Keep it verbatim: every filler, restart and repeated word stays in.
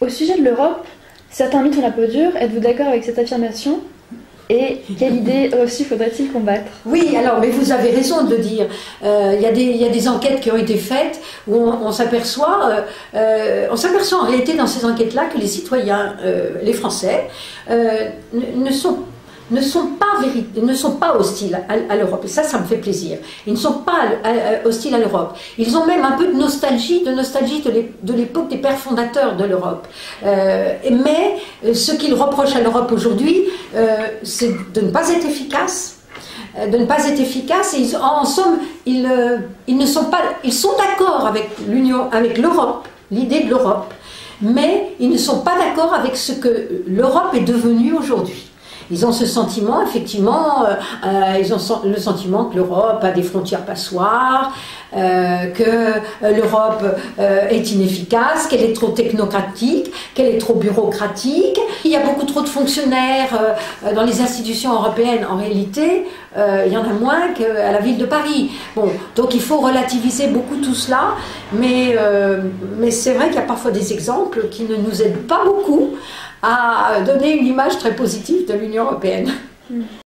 Au sujet de l'Europe, certains mythes ont la peau dure. Êtes-vous d'accord avec cette affirmation ? Et quelle idée reçue faudrait-il combattre ? Oui, alors, mais vous avez raison de le dire. Euh, y a des, y a des enquêtes qui ont été faites où on, on s'aperçoit euh, euh, on s'aperçoit en réalité dans ces enquêtes-là que les citoyens, euh, les Français, euh, ne, ne sont pas... ne sont pas, ne sont pas hostiles à, à l'Europe. Et ça, ça me fait plaisir. Ils ne sont pas à, à, hostiles à l'Europe. Ils ont même un peu de nostalgie, de nostalgie de l'époque des pères fondateurs de l'Europe. Euh, mais ce qu'ils reprochent à l'Europe aujourd'hui, euh, c'est de ne pas être efficace. de ne pas être efficace et ils, en somme, ils, euh, ils ne sont pas... Ils sont d'accord avec l'Union, avec l'Europe, l'idée de l'Europe, mais ils ne sont pas d'accord avec ce que l'Europe est devenue aujourd'hui. Ils ont ce sentiment, effectivement, euh, euh, ils ont le sentiment que l'Europe a des frontières passoires, euh, que l'Europe euh, est inefficace, qu'elle est trop technocratique, qu'elle est trop bureaucratique. Il y a beaucoup trop de fonctionnaires euh, dans les institutions européennes. En réalité, euh, il y en a moins qu'à la ville de Paris. Bon, donc il faut relativiser beaucoup tout cela, mais, euh, mais c'est vrai qu'il y a parfois des exemples qui ne nous aident pas beaucoup à donner une image très positive de l'Union européenne. Mmh.